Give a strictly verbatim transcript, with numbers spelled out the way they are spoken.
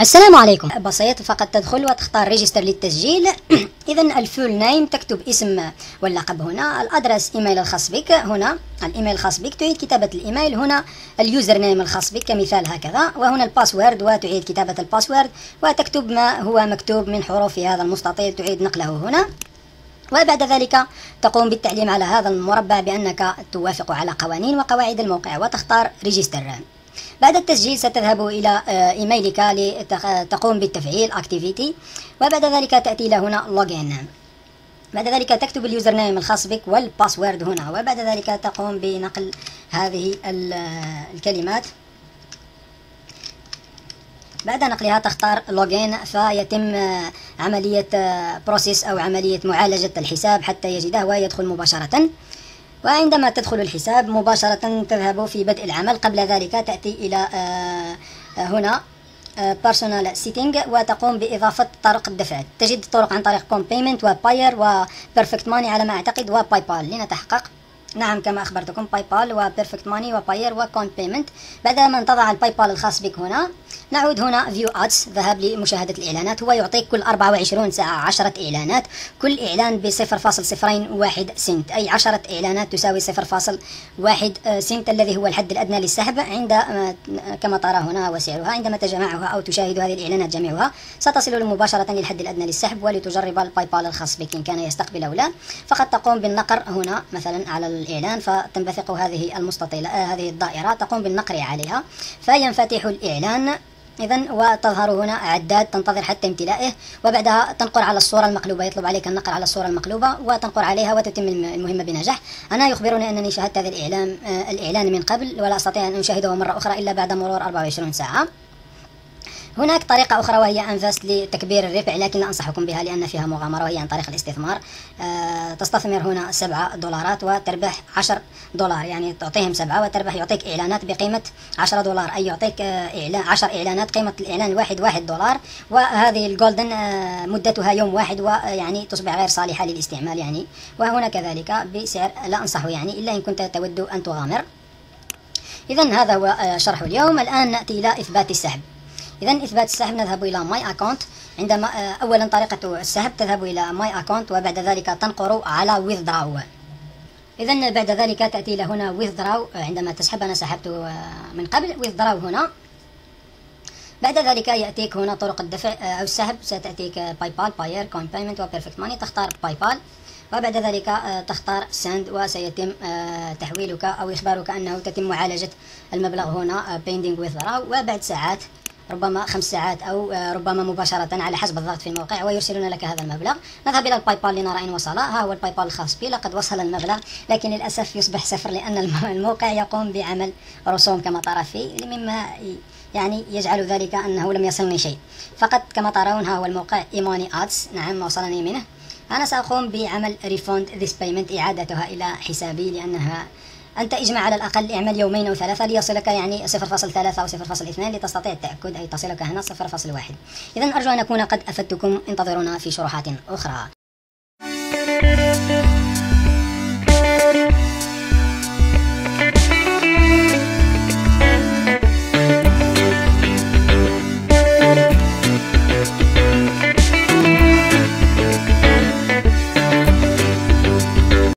السلام عليكم. بسيط فقط تدخل وتختار ريجستر للتسجيل. اذا الفول نايم تكتب اسم واللقب هنا، الادرس ايميل الخاص بك هنا، الايميل الخاص بك تعيد كتابه الايميل هنا، اليوزر نايم الخاص بك كمثال هكذا، وهنا الباسورد وتعيد كتابه الباسورد وتكتب ما هو مكتوب من حروف في هذا المستطيل تعيد نقله هنا، وبعد ذلك تقوم بالتعليم على هذا المربع بانك توافق على قوانين وقواعد الموقع وتختار ريجستر. بعد التسجيل ستذهب إلى إيميلك لتقوم بالتفعيل Activity، وبعد ذلك تأتي لهنا Login. بعد ذلك تكتب اليوزر نيم الخاص بك والباسورد هنا، وبعد ذلك تقوم بنقل هذه الكلمات. بعد نقلها تختار Login فيتم عملية Process أو عملية معالجة الحساب حتى يجده ويدخل مباشرة. وعندما تدخل الحساب مباشرة تذهب في بدء العمل. قبل ذلك تأتي إلى هنا Personal Setting وتقوم بإضافة طرق الدفع. تجد الطرق عن طريق Coin Payment وPayeer وPerfect Money على ما أعتقد وPayPal لنتحقق. نعم كما أخبرتكم PayPal وPerfect Money وPayeer وCoin Payment. بعدما تضع الPayPal الخاص بك هنا نعود هنا View Ads، ذهب لمشاهدة الإعلانات. هو يعطيك كل أربعة وعشرين ساعة عشرة إعلانات، كل إعلان ب صفر فاصل صفرين واحد سنت، أي عشرة إعلانات تساوي صفر فاصل واحد سنت الذي هو الحد الأدنى للسحب. عند كما ترى هنا وسعرها، عندما تجمعها أو تشاهد هذه الإعلانات جميعها ستصل مباشرة للحد الأدنى للسحب. ولتجرب الPayPal الخاص بك إن كان يستقبل أو لا، فقد تقوم بالنقر هنا مثلا على الإعلان، فتنبثق هذه المستطيلة هذه الدائرة، تقوم بالنقر عليها فينفتح الإعلان. إذن وتظهر هنا عداد، تنتظر حتى امتلائه، وبعدها تنقر على الصورة المقلوبة، يطلب عليك النقر على الصورة المقلوبة وتنقر عليها وتتم المهمة بنجاح. أنا يخبرني أنني شاهدت هذا الإعلان آه الإعلان من قبل ولا أستطيع أن أشاهده مرة أخرى إلا بعد مرور أربعة وعشرين ساعة. هناك طريقة أخرى وهي أنفست لتكبير الربح، لكن لا أنصحكم بها لأن فيها مغامرة، وهي عن طريق الاستثمار. أه تستثمر هنا سبعة دولارات وتربح عشر دولار، يعني تعطيهم سبعة وتربح، يعطيك إعلانات بقيمة عشرة دولار، أي يعطيك إعلان عشر إعلانات، قيمة الإعلان واحد واحد دولار. وهذه الجولدن مدتها يوم واحد، ويعني تصبح غير صالحة للاستعمال يعني. وهنا كذلك بسعر لا أنصحه يعني إلا إن كنت تود أن تغامر. إذن هذا هو شرح اليوم. الآن نأتي إلى إثبات السحب. إذا إثبات السحب نذهب إلى ماي أكونت. عندما أولا طريقة السحب تذهب إلى ماي أكونت وبعد ذلك تنقر على ويذدراو. إذا بعد ذلك تأتي إلى هنا ويذدراو عندما تسحب، أنا سحبت من قبل ويذدراو هنا. بعد ذلك يأتيك هنا طرق الدفع أو السحب، ستأتيك باي بال، باير، كوين بايمنت وبيرفكت ماني. تختار باي بال وبعد ذلك تختار سند وسيتم تحويلك أو إخبارك أنه تتم معالجة المبلغ هنا pending withdraw، وبعد ساعات ربما خمس ساعات أو ربما مباشرة على حسب الضغط في الموقع ويرسلون لك هذا المبلغ. نذهب إلى الباي بال لنرى إن وصل. ها هو الباي بال الخاص بي، لقد وصل المبلغ لكن للأسف يصبح صفر لأن الموقع يقوم بعمل رسوم كما ترى فيه، مما يعني يجعل ذلك أنه لم يصلني شيء. فقط كما ترون ها هو الموقع إيماني آدس، نعم وصلني منه. أنا سأقوم بعمل ريفوند ذيس بايمنت، إعادتها إلى حسابي، لأنها أنت اجمع على الأقل اعمل يومين أو ثلاثة ليصلك يعني صفر فاصل ثلاثة أو صفر فاصل اثنين لتستطيع التأكد، أي تصلك هنا صفر فاصل واحد. إذن أرجو أن أكون قد أفدتكم، انتظرونا في شروحات أخرى.